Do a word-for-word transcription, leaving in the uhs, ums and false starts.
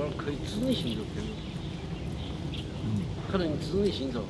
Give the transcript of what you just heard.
玩可以自内行走，可以，嗯，可能你自内行走。